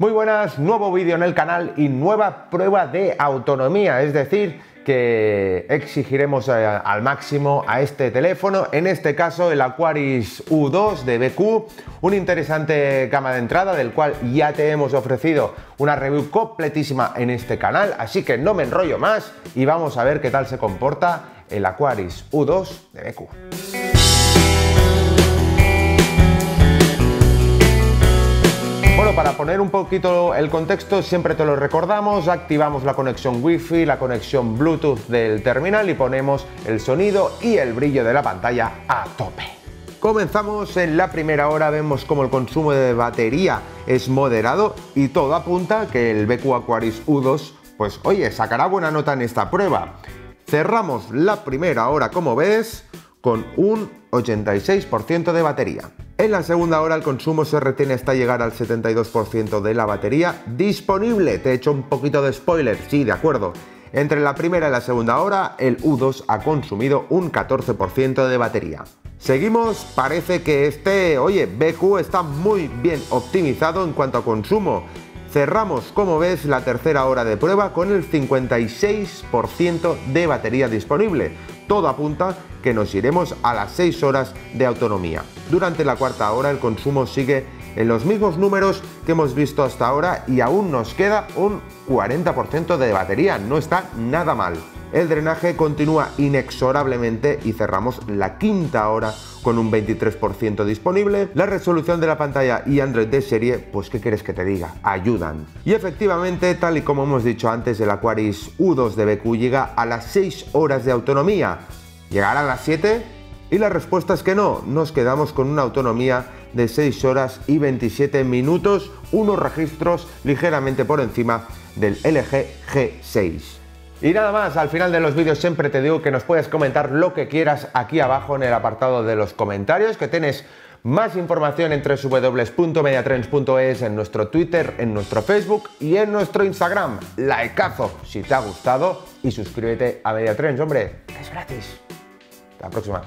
Muy buenas, nuevo vídeo en el canal y nueva prueba de autonomía, es decir, que exigiremos al máximo a este teléfono, en este caso el Aquaris U2 de BQ, una interesante gama de entrada del cual ya te hemos ofrecido una review completísima en este canal, así que no me enrollo más y vamos a ver qué tal se comporta el Aquaris U2 de BQ. Para poner un poquito el contexto, siempre te lo recordamos, activamos la conexión Wi-Fi, la conexión Bluetooth del terminal y ponemos el sonido y el brillo de la pantalla a tope. Comenzamos en la primera hora, vemos como el consumo de batería es moderado y todo apunta que el BQ Aquaris U2, pues oye, sacará buena nota en esta prueba. Cerramos la primera hora, como ves, con un 86% de batería. En la segunda hora el consumo se retiene hasta llegar al 72% de la batería disponible. Te he hecho un poquito de spoiler, sí, de acuerdo. Entre la primera y la segunda hora el U2 ha consumido un 14% de batería. Seguimos, parece que BQ está muy bien optimizado en cuanto a consumo. Cerramos, como ves, la tercera hora de prueba con el 56% de batería disponible. Todo apunta que nos iremos a las 6 horas de autonomía. Durante la cuarta hora el consumo sigue en los mismos números que hemos visto hasta ahora y aún nos queda un 40% de batería, no está nada mal. El drenaje continúa inexorablemente y cerramos la quinta hora con un 23% disponible. La resolución de la pantalla y Android de serie, pues ¿qué quieres que te diga? Ayudan. Y efectivamente, tal y como hemos dicho antes, el Aquaris U2 de BQ llega a las 6 horas de autonomía. ¿Llegará a las 7? Y la respuesta es que no, nos quedamos con una autonomía de 6 horas y 27 minutos, unos registros ligeramente por encima del LG G6. Y nada más, al final de los vídeos siempre te digo que nos puedes comentar lo que quieras aquí abajo en el apartado de los comentarios, que tienes más información en www.mediatrends.es, en nuestro Twitter, en nuestro Facebook y en nuestro Instagram. Likeazo si te ha gustado y suscríbete a MediaTrends, hombre, es gratis. Hasta la próxima.